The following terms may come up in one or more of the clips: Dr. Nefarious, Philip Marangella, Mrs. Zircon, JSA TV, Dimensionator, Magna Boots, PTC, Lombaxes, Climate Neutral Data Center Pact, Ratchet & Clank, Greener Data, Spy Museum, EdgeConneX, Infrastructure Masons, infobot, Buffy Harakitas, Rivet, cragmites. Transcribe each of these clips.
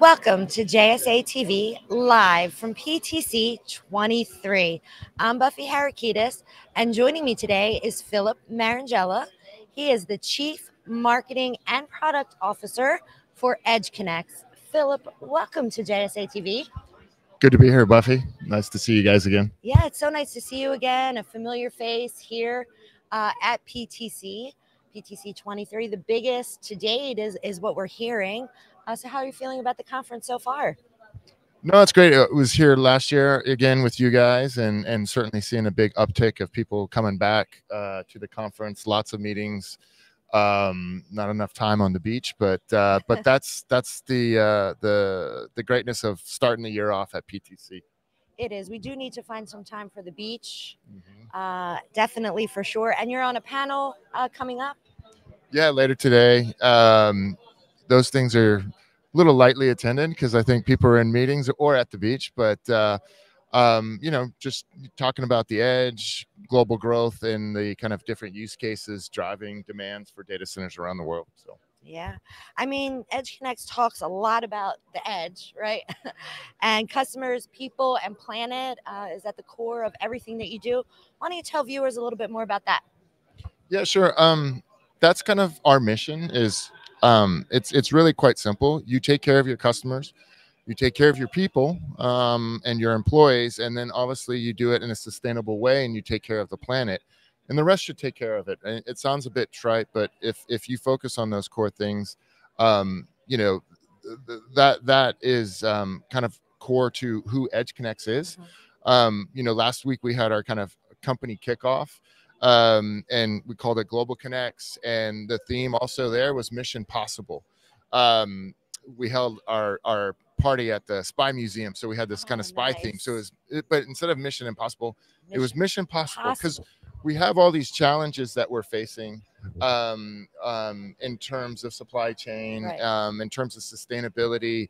Welcome to JSA TV live from PTC 23. I'm Buffy Harakitas, and joining me today is Philip Marangella. He is the Chief Marketing and Product Officer for EdgeConneX. Philip, welcome to JSA TV. Good to be here, Buffy. Nice to see you guys again. Yeah, it's so nice to see you again. A familiar face here at PTC. PTC 23, the biggest to date is what we're hearing. So how are you feeling about the conference so far? No, it's great. It was here last year again with you guys, and certainly seeing a big uptick of people coming back to the conference. Lots of meetings, not enough time on the beach, but that's the greatness of starting the year off at PTC. It is. We do need to find some time for the beach, definitely, for sure. And you're on a panel coming up. Yeah, later today. Those things are a little lightly attended because I think people are in meetings or at the beach, but you know, just talking about the edge, global growth, and the kind of different use cases driving demands for data centers around the world. So yeah, I mean, EdgeConneX talks a lot about the edge, right? And customers, people, and planet is at the core of everything that you do. Why don't you tell viewers a little bit more about that? Yeah, sure. That's kind of our mission is. It's really quite simple. You take care of your customers, you take care of your people and your employees, and then obviously you do it in a sustainable way and you take care of the planet, and the rest should take care of it. And it sounds a bit trite, but if you focus on those core things, you know, that is kind of core to who EdgeConneX is. You know, last week we had our kind of company kickoff. And we called it Global Connects, and the theme also there was Mission Possible. We held our party at the Spy Museum, so we had this kind of spy theme. So but instead of Mission Impossible, it was Mission Possible, because we have all these challenges that we're facing in terms of supply chain, in terms of sustainability,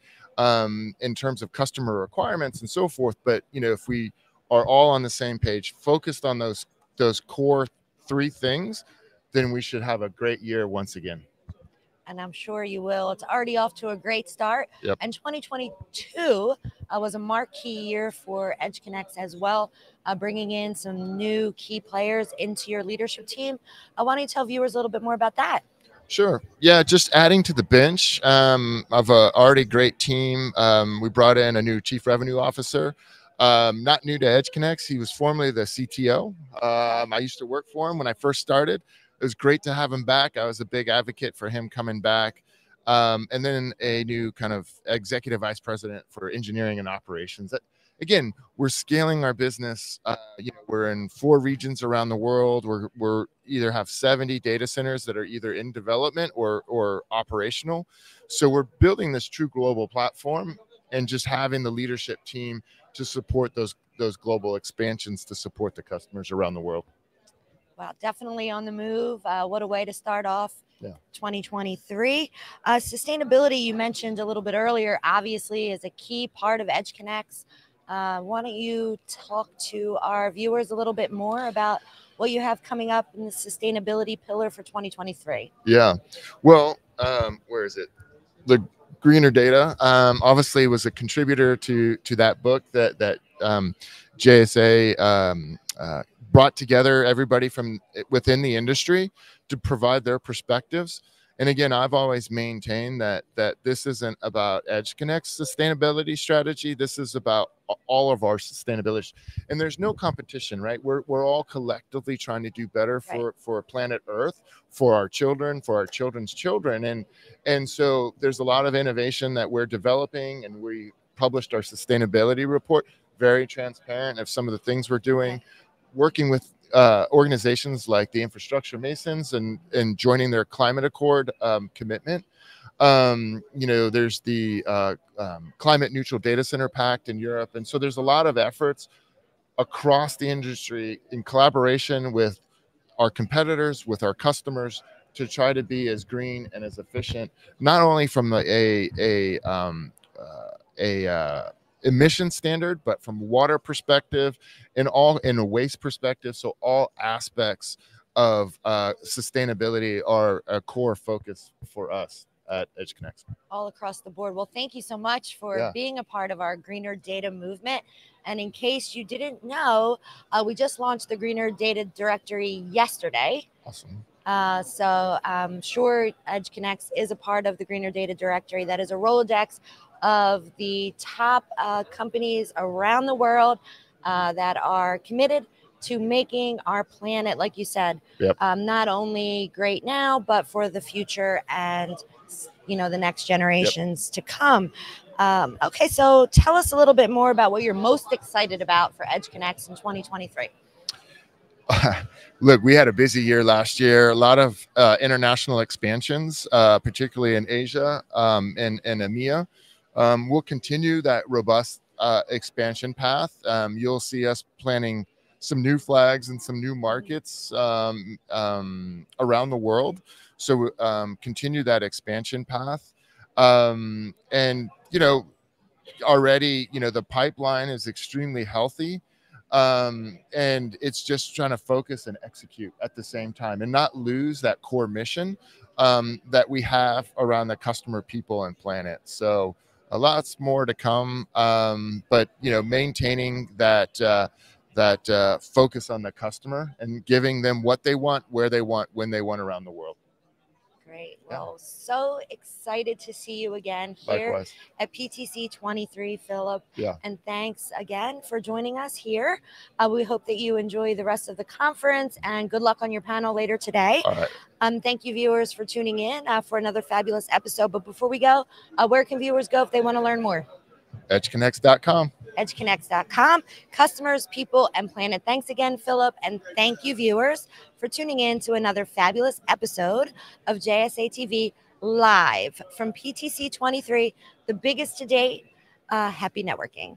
in terms of customer requirements and so forth. But you know, if we are all on the same page, focused on those core three things, then we should have a great year once again. And I'm sure you will. It's already off to a great start. Yep. And 2022 was a marquee year for EdgeConneX as well, bringing in some new key players into your leadership team. Why don't you tell viewers a little bit more about that? Sure. Yeah, just adding to the bench of an already great team. We brought in a new Chief Revenue Officer. Not new to EdgeConneX. He was formerly the CTO. I used to work for him when I first started. It was great to have him back. I was a big advocate for him coming back. And then a new kind of executive vice president for engineering and operations. That, again, we're scaling our business. You know, we're in 4 regions around the world. We're either have 70 data centers that are either in development or operational. So we're building this true global platform, and just having the leadership team to support those global expansions to support the customers around the world. Wow, definitely on the move. What a way to start off 2023. Sustainability, you mentioned a little bit earlier, obviously is a key part of EdgeConneX. Why don't you talk to our viewers a little bit more about what you have coming up in the sustainability pillar for 2023? Yeah, well, where is it? The Greener Data obviously was a contributor to that book that JSA brought together everybody from within the industry to provide their perspectives. And again, I've always maintained that this isn't about EdgeConneX sustainability strategy. This is about all of our sustainability, and there's no competition, right? We're all collectively trying to do better for planet Earth, for our children, for our children's children. And so there's a lot of innovation that we're developing, and we published our sustainability report, very transparent of some of the things we're doing, working with organizations like the Infrastructure Masons and joining their climate accord commitment. You know, there's the Climate Neutral Data Center Pact in Europe. And so there's a lot of efforts across the industry in collaboration with our competitors, with our customers, to try to be as green and as efficient, not only from a emission standard, but from water perspective and all in a waste perspective. So all aspects of sustainability are a core focus for us. at EdgeConneX. All across the board. Well, thank you so much for being a part of our Greener Data movement. And in case you didn't know, we just launched the Greener Data Directory yesterday. Awesome. So I'm sure EdgeConneX is a part of the Greener Data Directory. That is a Rolodex of the top companies around the world that are committed to making our planet, like you said, not only great now, but for the future and, you know, the next generations to come. Okay, so tell us a little bit more about what you're most excited about for EdgeConneX in 2023. Look, we had a busy year last year, a lot of international expansions, particularly in Asia and EMEA. We'll continue that robust expansion path. You'll see us planning some new flags and some new markets around the world. So continue that expansion path. And, you know, already, you know, the pipeline is extremely healthy. And it's just trying to focus and execute at the same time and not lose that core mission that we have around the customer, people, and planet. So lots more to come, but, you know, maintaining that, that focus on the customer and giving them what they want, where they want, when they want around the world. Great. Well, so excited to see you again here at PTC 23, Philip. And thanks again for joining us here. We hope that you enjoy the rest of the conference and good luck on your panel later today. All right. Thank you, viewers, for tuning in for another fabulous episode. But before we go, where can viewers go if they want to learn more? EdgeConneX.com. EdgeConneX.com. Customers, people, and planet. Thanks again, Philip, and thank you, viewers, for tuning in to another fabulous episode of JSA TV live from PTC 23, the biggest to date. Happy networking.